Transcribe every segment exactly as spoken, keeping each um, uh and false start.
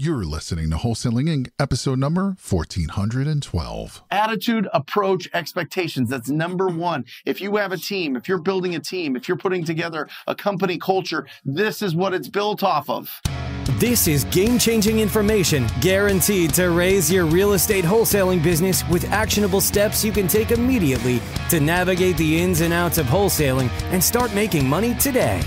You're listening to Wholesaling Incorporated, episode number fourteen twelve. Attitude, approach, expectations. That's number one. If you have a team, if you're building a team, if you're putting together a company culture, this is what it's built off of. This is game-changing information guaranteed to raise your real estate wholesaling business with actionable steps you can take immediately to navigate the ins and outs of wholesaling and start making money today.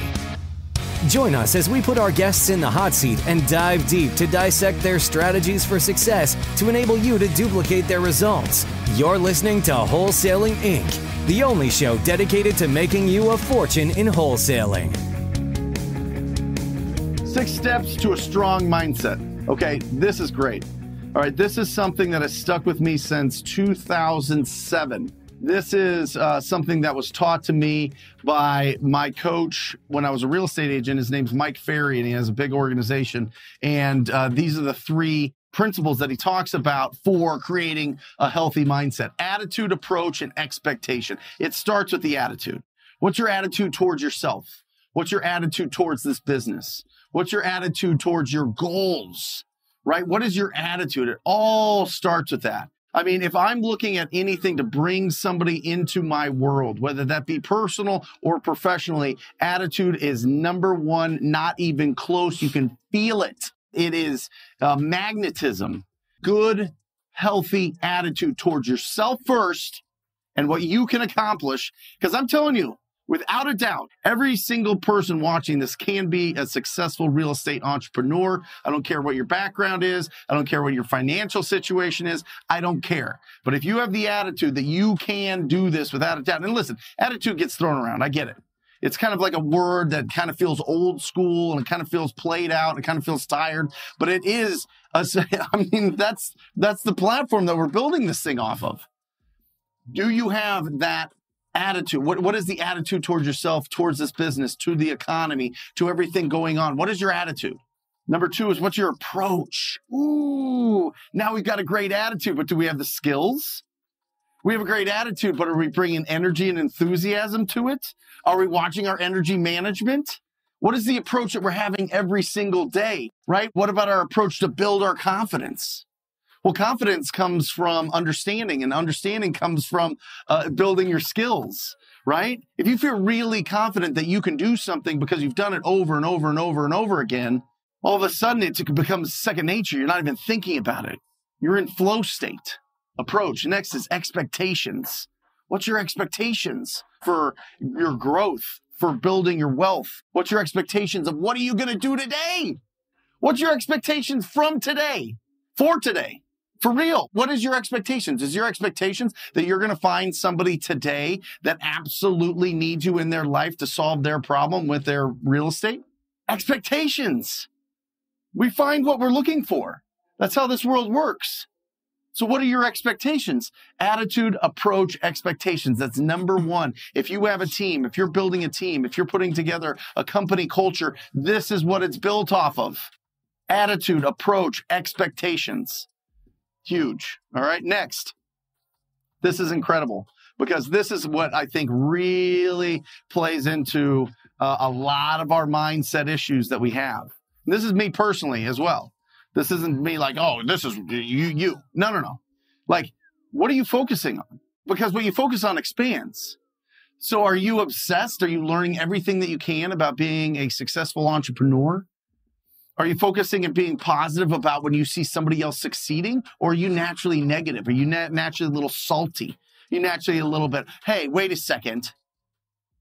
Join us as we put our guests in the hot seat and dive deep to dissect their strategies for success to enable you to duplicate their results. You're listening to Wholesaling Incorporated, the only show dedicated to making you a fortune in wholesaling. Six steps to a strong mindset. Okay, this is great. All right, this is something that has stuck with me since two thousand seven. This is uh, something that was taught to me by my coach when I was a real estate agent. His name's Mike Ferry, and he has a big organization. And uh, these are the three principles that he talks about for creating a healthy mindset: attitude, approach, and expectation. It starts with the attitude. What's your attitude towards yourself? What's your attitude towards this business? What's your attitude towards your goals, right? What is your attitude? It all starts with that. I mean, if I'm looking at anything to bring somebody into my world, whether that be personal or professionally, attitude is number one, not even close. You can feel it. It is uh, magnetism. Good, healthy attitude towards yourself first and what you can accomplish. Because I'm telling you, without a doubt, every single person watching this can be a successful real estate entrepreneur. I don't care what your background is. I don't care what your financial situation is. I don't care. But if you have the attitude that you can do this without a doubt, and listen, attitude gets thrown around. I get it. It's kind of like a word that kind of feels old school and it kind of feels played out and it kind of feels tired, but it is, a, I mean, that's, that's the platform that we're building this thing off of. Do you have that attitude? What, what is the attitude towards yourself, towards this business, to the economy, to everything going on? What is your attitude? Number two is, what's your approach? Ooh, now we've got a great attitude, but do we have the skills? We have a great attitude, but are we bringing energy and enthusiasm to it? Are we watching our energy management? What is the approach that we're having every single day, right? What about our approach to build our confidence? Well, confidence comes from understanding, and understanding comes from uh, building your skills, right? If you feel really confident that you can do something because you've done it over and over and over and over again, all of a sudden it becomes second nature. You're not even thinking about it. You're in flow state. Approach. Next is expectations. What's your expectations for your growth, for building your wealth? What's your expectations of what are you going to do today? What's your expectations from today, for today? For real, what is your expectations? Is your expectations that you're going to find somebody today that absolutely needs you in their life to solve their problem with their real estate? Expectations. We find what we're looking for. That's how this world works. So what are your expectations? Attitude, approach, expectations. That's number one. If you have a team, if you're building a team, if you're putting together a company culture, this is what it's built off of. Attitude, approach, expectations. Huge. All right, next. This is incredible because this is what I think really plays into uh, a lot of our mindset issues that we have. And this is me personally as well. This isn't me like, oh, this is you, you. No, no, no. Like, what are you focusing on? Because what you focus on expands. So are you obsessed? Are you learning everything that you can about being a successful entrepreneur? Are you focusing and being positive about when you see somebody else succeeding? Or are you naturally negative? Are you nat- naturally a little salty? Are you naturally a little bit, hey, wait a second.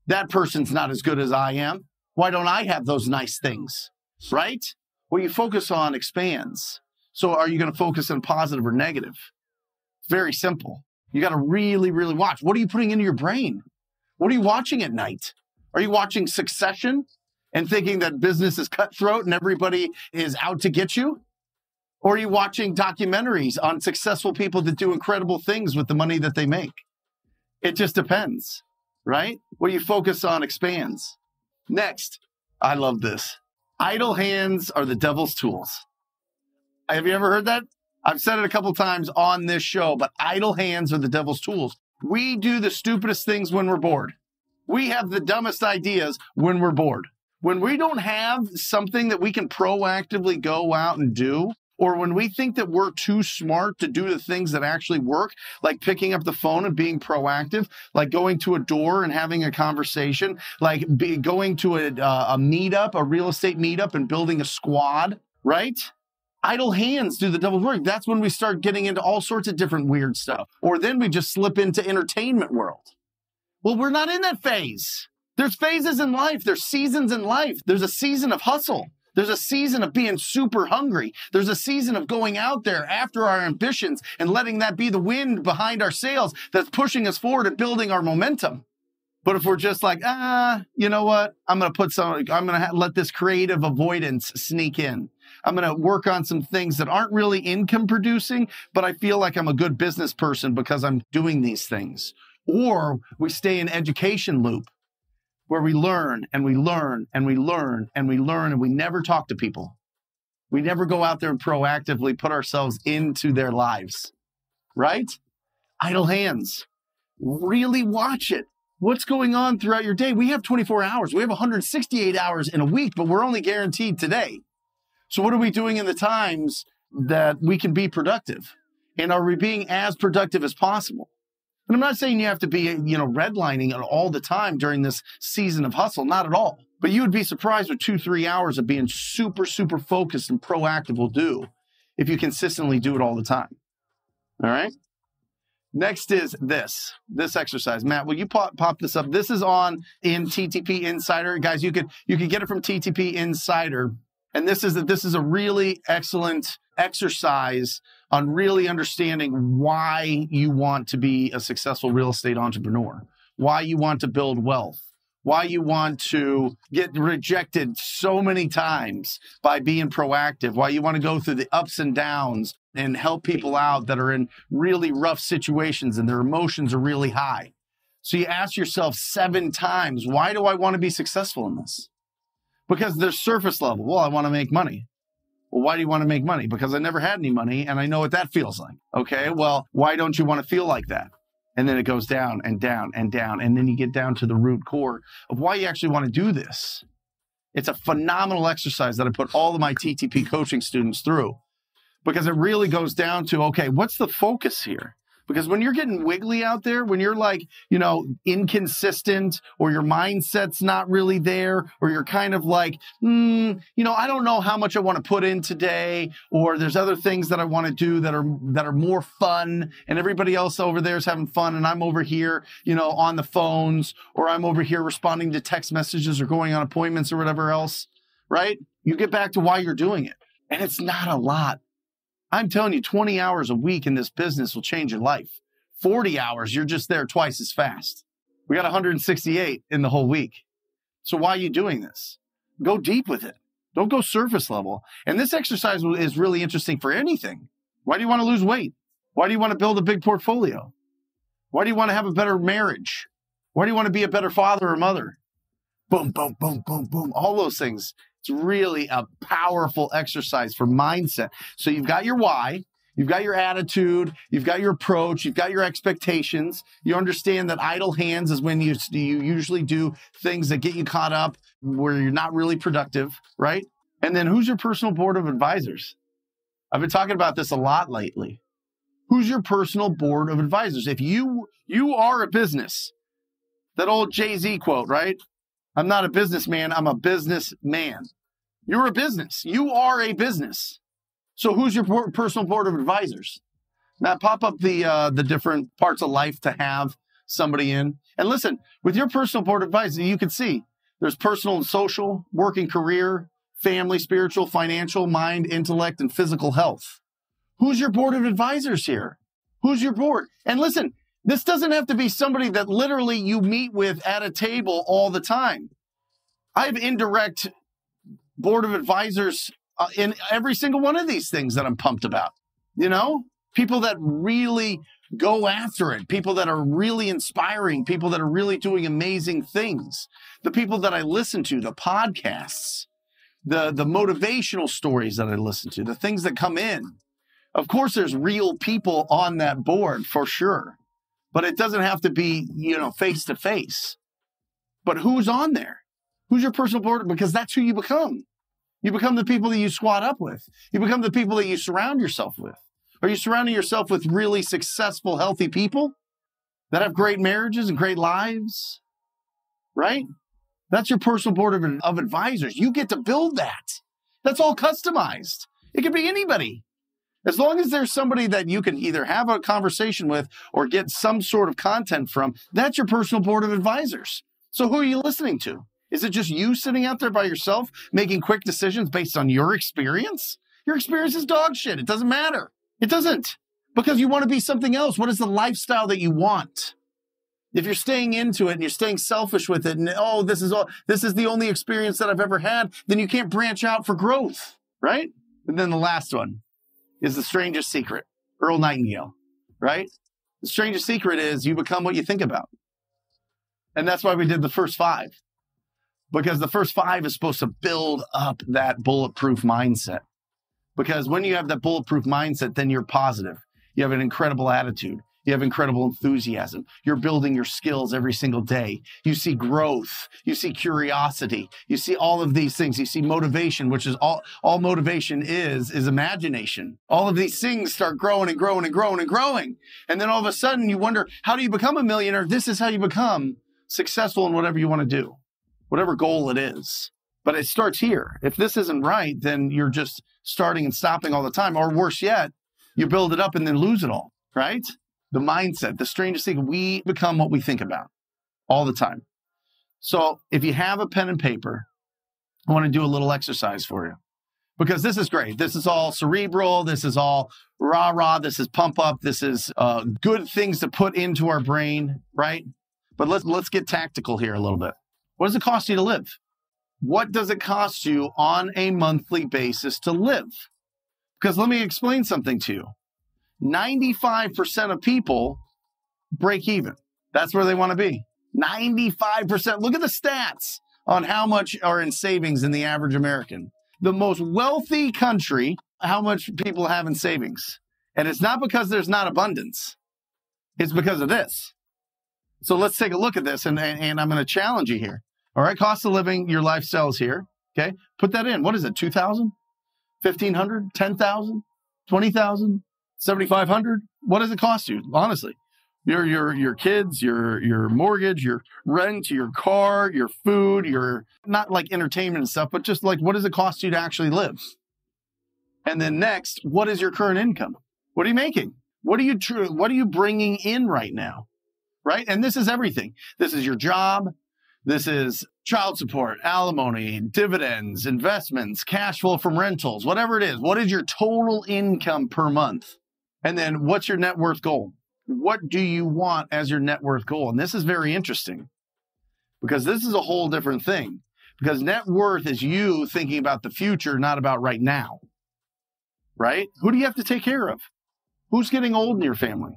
That person's not as good as I am. Why don't I have those nice things, right? What you focus on expands. So are you going to focus on positive or negative? Very simple. You got to really, really watch. What are you putting into your brain? What are you watching at night? Are you watching Succession and thinking that business is cutthroat and everybody is out to get you? Or are you watching documentaries on successful people that do incredible things with the money that they make? It just depends, right? What you focus on expands. Next, I love this. Idle hands are the devil's tools. Have you ever heard that? I've said it a couple times on this show, but idle hands are the devil's tools. We do the stupidest things when we're bored. We have the dumbest ideas when we're bored. When we don't have something that we can proactively go out and do, or when we think that we're too smart to do the things that actually work, like picking up the phone and being proactive, like going to a door and having a conversation, like be going to a, a meetup, a real estate meetup and building a squad, right? Idle hands do the double work. That's when we start getting into all sorts of different weird stuff. Or then we just slip into entertainment world. Well, we're not in that phase. There's phases in life. There's seasons in life. There's a season of hustle. There's a season of being super hungry. There's a season of going out there after our ambitions and letting that be the wind behind our sails that's pushing us forward and building our momentum. But if we're just like, ah, you know what? I'm going to put some, I'm going to let this creative avoidance sneak in. I'm going to work on some things that aren't really income producing, but I feel like I'm a good business person because I'm doing these things. Or we stay in education loop where we learn and we learn and we learn and we learn and we never talk to people. We never go out there and proactively put ourselves into their lives, right? Idle hands. Really watch it. What's going on throughout your day? We have twenty-four hours. We have one hundred sixty-eight hours in a week, but we're only guaranteed today. So what are we doing in the times that we can be productive? And are we being as productive as possible? And I'm not saying you have to be, you know, redlining all the time during this season of hustle, not at all. But you would be surprised what two, three hours of being super, super focused and proactive will do if you consistently do it all the time. All right? Next is this, this exercise. Matt, will you pop, pop this up? This is on in T T P Insider. Guys, you could you could get it from T T P Insider. And this is, a, this is a really excellent exercise on really understanding why you want to be a successful real estate entrepreneur, why you want to build wealth, why you want to get rejected so many times by being proactive, why you want to go through the ups and downs and help people out that are in really rough situations and their emotions are really high. So you ask yourself seven times, why do I want to be successful in this? Because there's surface level. Well, I want to make money. Well, why do you want to make money? Because I never had any money and I know what that feels like. Okay, well, why don't you want to feel like that? And then it goes down and down and down. And then you get down to the root core of why you actually want to do this. It's a phenomenal exercise that I put all of my T T P coaching students through. Because it really goes down to, okay, what's the focus here? Because when you're getting wiggly out there, when you're like, you know, inconsistent or your mindset's not really there, or you're kind of like, mm, you know, I don't know how much I want to put in today, or there's other things that I want to do that are that are more fun, and everybody else over there is having fun, and I'm over here, you know, on the phones, or I'm over here responding to text messages or going on appointments or whatever else, right? You get back to why you're doing it. And it's not a lot. I'm telling you, twenty hours a week in this business will change your life. forty hours, you're just there twice as fast. We got one hundred sixty-eight in the whole week. So why are you doing this? Go deep with it. Don't go surface level. And this exercise is really interesting for anything. Why do you want to lose weight? Why do you want to build a big portfolio? Why do you want to have a better marriage? Why do you want to be a better father or mother? Boom, boom, boom, boom, boom. All those things. It's really a powerful exercise for mindset. So you've got your why, you've got your attitude, you've got your approach, you've got your expectations. You understand that idle hands is when you, you usually do things that get you caught up where you're not really productive, right? And then who's your personal board of advisors? I've been talking about this a lot lately. Who's your personal board of advisors? If you, you are a business, that old Jay-Z quote, right? I'm not a businessman, I'm a businessman. You're a business. You are a business. So who's your personal board of advisors? Now pop up the, uh, the different parts of life to have somebody in. And listen, with your personal board of advisors, you can see there's personal and social, work and career, family, spiritual, financial, mind, intellect, and physical health. Who's your board of advisors here? Who's your board? And listen, this doesn't have to be somebody that literally you meet with at a table all the time. I have indirect board of advisors uh, in every single one of these things that I'm pumped about. You know, people that really go after it, people that are really inspiring, people that are really doing amazing things, the people that I listen to, the podcasts, the, the motivational stories that I listen to, the things that come in. Of course, there's real people on that board for sure. But it doesn't have to be, you know, face to face. But who's on there? Who's your personal board? Because that's who you become. You become the people that you squat up with. You become the people that you surround yourself with. Are you surrounding yourself with really successful, healthy people that have great marriages and great lives? Right? That's your personal board of, of advisors. You get to build that. That's all customized. It could be anybody. As long as there's somebody that you can either have a conversation with or get some sort of content from, that's your personal board of advisors. So who are you listening to? Is it just you sitting out there by yourself making quick decisions based on your experience? Your experience is dog shit. It doesn't matter. It doesn't, because you want to be something else. What is the lifestyle that you want? If you're staying into it and you're staying selfish with it and, oh, this is all, this is the only experience that I've ever had, then you can't branch out for growth, right? And then the last one is the strangest secret, Earl Nightingale, right? The strangest secret is you become what you think about. And that's why we did the first five, because the first five is supposed to build up that bulletproof mindset. Because when you have that bulletproof mindset, then you're positive. You have an incredible attitude. You have incredible enthusiasm. You're building your skills every single day. You see growth. You see curiosity. You see all of these things. You see motivation, which is all, all motivation is, is imagination. All of these things start growing and growing and growing and growing. And then all of a sudden you wonder, how do you become a millionaire? This is how you become successful in whatever you want to do, whatever goal it is. But it starts here. If this isn't right, then you're just starting and stopping all the time. Or worse yet, you build it up and then lose it all, right? The mindset, the strangest thing, we become what we think about all the time. So if you have a pen and paper, I want to do a little exercise for you, because this is great. This is all cerebral. This is all rah-rah. This is pump up. This is uh, good things to put into our brain, right? But let's, let's get tactical here a little bit. What does it cost you to live? What does it cost you on a monthly basis to live? Because let me explain something to you. ninety-five percent of people break even. That's where they want to be. ninety-five percent. Look at the stats on how much are in savings in the average American. The most wealthy country, how much people have in savings. And it's not because there's not abundance. It's because of this. So let's take a look at this, and, and, and I'm going to challenge you here. All right, cost of living, your lifestyle is here, okay? Put that in. What is it, two thousand? fifteen hundred? ten thousand? twenty thousand? seventy-five hundred? What does it cost you, honestly? Your, your, your kids, your, your mortgage, your rent, your car, your food, your, not like entertainment and stuff, but just like, what does it cost you to actually live? And then next, what is your current income? What are you making? What are you, tr- what are you bringing in right now, right? And this is everything. This is your job. This is child support, alimony, dividends, investments, cash flow from rentals, whatever it is. What is your total income per month? And then what's your net worth goal? What do you want as your net worth goal? And this is very interesting, because this is a whole different thing, because net worth is you thinking about the future, not about right now, right? Who do you have to take care of? Who's getting old in your family?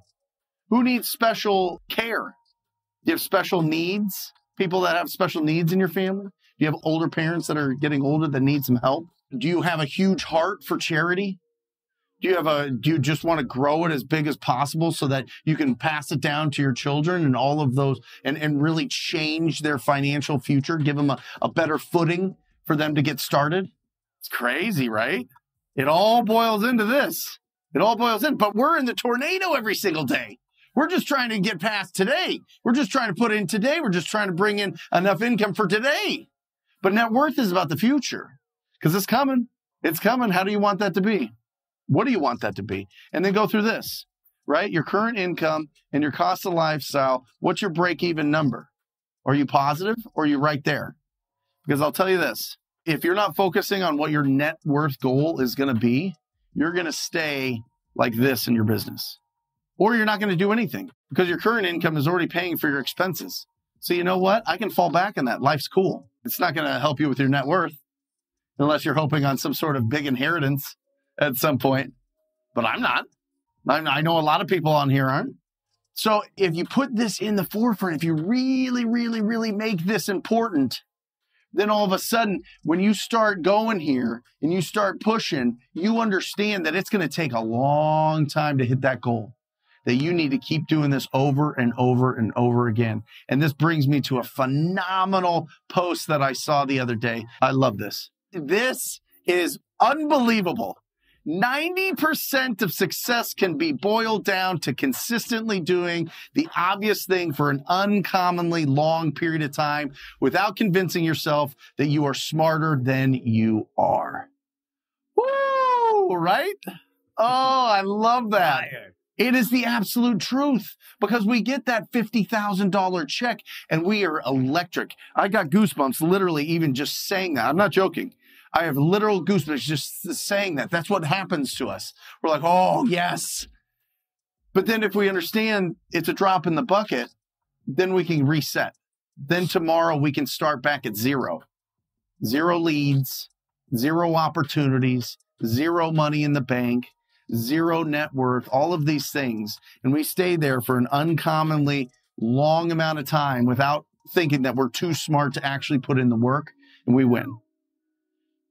Who needs special care? Do you have special needs? People that have special needs in your family? Do you have older parents that are getting older that need some help? Do you have a huge heart for charity? Do you have a, do you just want to grow it as big as possible so that you can pass it down to your children and all of those, and, and really change their financial future, give them a, a better footing for them to get started? It's crazy, right? It all boils into this. It all boils in, but we're in the tornado every single day. We're just trying to get past today. We're just trying to put in today. We're just trying to bring in enough income for today. But net worth is about the future, because it's coming. It's coming. How do you want that to be? What do you want that to be? And then go through this, right? Your current income and your cost of lifestyle. What's your break-even number? Are you positive or are you right there? Because I'll tell you this, if you're not focusing on what your net worth goal is going to be, you're going to stay like this in your business. Or you're not going to do anything, because your current income is already paying for your expenses. So you know what? I can fall back on that. Life's cool. It's not going to help you with your net worth unless you're hoping on some sort of big inheritance at some point. But I'm not. I'm, I know a lot of people on here aren't. So if you put this in the forefront, if you really, really, really make this important, then all of a sudden, when you start going here and you start pushing, you understand that it's going to take a long time to hit that goal. that you need to keep doing this over and over and over again. And this brings me to a phenomenal post that I saw the other day. I love this. This is unbelievable. ninety percent of success can be boiled down to consistently doing the obvious thing for an uncommonly long period of time without convincing yourself that you are smarter than you are. Woo, right? Oh, I love that. It is the absolute truth, because we get that fifty thousand dollar check and we are electric. I got goosebumps literally even just saying that. I'm not joking. I have literal goosebumps just saying that. That's what happens to us. We're like, oh, yes. But then if we understand it's a drop in the bucket, then we can reset. Then tomorrow we can start back at zero. Zero leads, zero opportunities, zero money in the bank, zero net worth, all of these things. And we stay there for an uncommonly long amount of time without thinking that we're too smart to actually put in the work, and we win.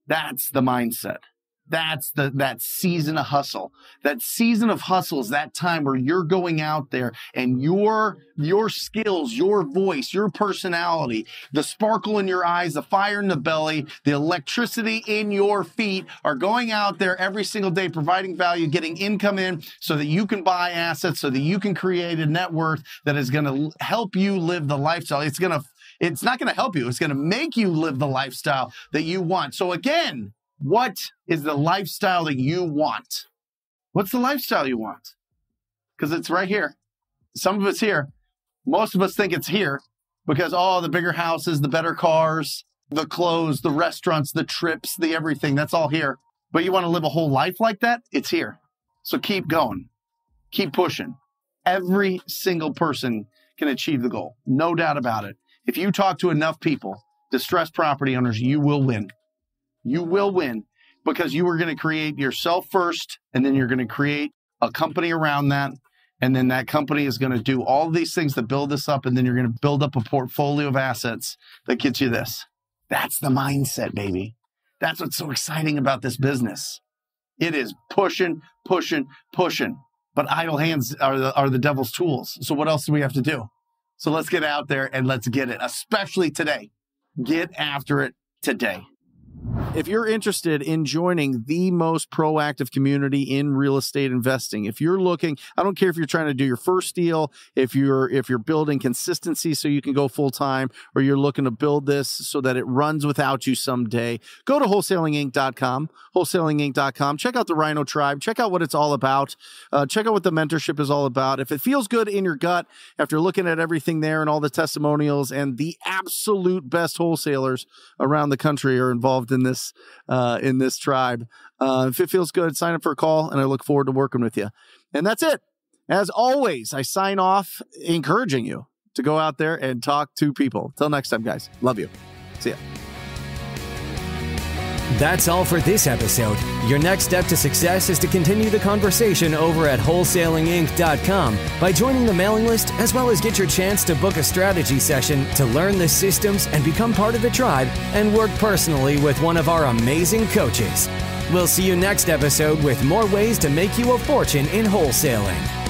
That's the mindset. That's the, that season of hustle. That season of hustle is that time where you're going out there and your, your skills, your voice, your personality, the sparkle in your eyes, the fire in the belly, the electricity in your feet are going out there every single day, providing value, getting income in so that you can buy assets, so that you can create a net worth that is going to help you live the lifestyle. It's going to It's not going to help you. It's going to make you live the lifestyle that you want. So again, what is the lifestyle that you want? What's the lifestyle you want? Because it's right here. Some of it's here. Most of us think it's here because, oh, the bigger houses, the better cars, the clothes, the restaurants, the trips, the everything, that's all here. But you want to live a whole life like that? It's here. So keep going. Keep pushing. Every single person can achieve the goal. No doubt about it. If you talk to enough people, distressed property owners, you will win. You will win because you are going to create yourself first, and then you're going to create a company around that. And then that company is going to do all these things to build this up. And then you're going to build up a portfolio of assets that gets you this. That's the mindset, baby. That's what's so exciting about this business. It is pushing, pushing, pushing. But idle hands are the, are the devil's tools. So what else do we have to do? So let's get out there and let's get it, especially today. Get after it today. If you're interested in joining the most proactive community in real estate investing, if you're looking, I don't care if you're trying to do your first deal, if you're if you're building consistency so you can go full time, or you're looking to build this so that it runs without you someday, go to wholesaling inc dot com, wholesaling inc dot com. Check out the Rhino Tribe. Check out what it's all about. Uh, check out what the mentorship is all about. If it feels good in your gut after looking at everything there and all the testimonials, and the absolute best wholesalers around the country are involved in this. This, uh, in this tribe. Uh, if it feels good, sign up for a call, and I look forward to working with you. And that's it. As always, I sign off encouraging you to go out there and talk to people. Till next time, guys. Love you. See ya. That's all for this episode. Your next step to success is to continue the conversation over at wholesaling inc dot com by joining the mailing list, as well as get your chance to book a strategy session to learn the systems and become part of the tribe and work personally with one of our amazing coaches. We'll see you next episode with more ways to make you a fortune in wholesaling.